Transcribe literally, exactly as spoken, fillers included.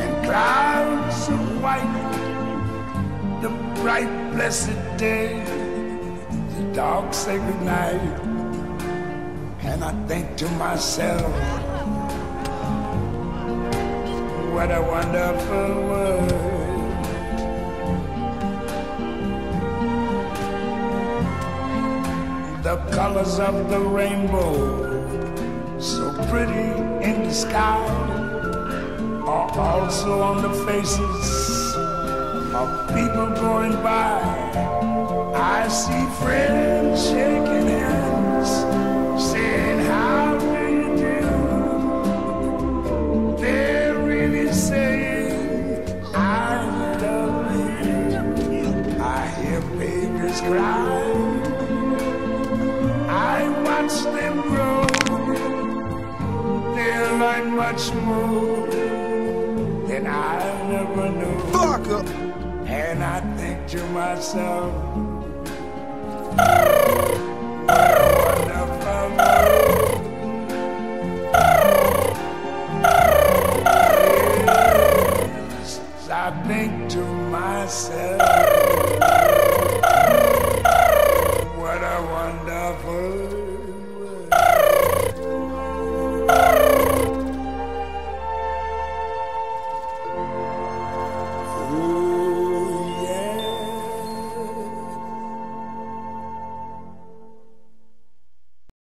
and clouds of white, the bright blessed day, the dark sacred night. And I think to myself, what a wonderful world. The colors of the rainbow, so pretty in the sky, are also on the faces of people going by. I see friends shaking hands, saying how do you do. They're really saying I love you. I hear babies cry, I watch them grow. They'll learn much more than I never knew. Fuck up. And I think to myself,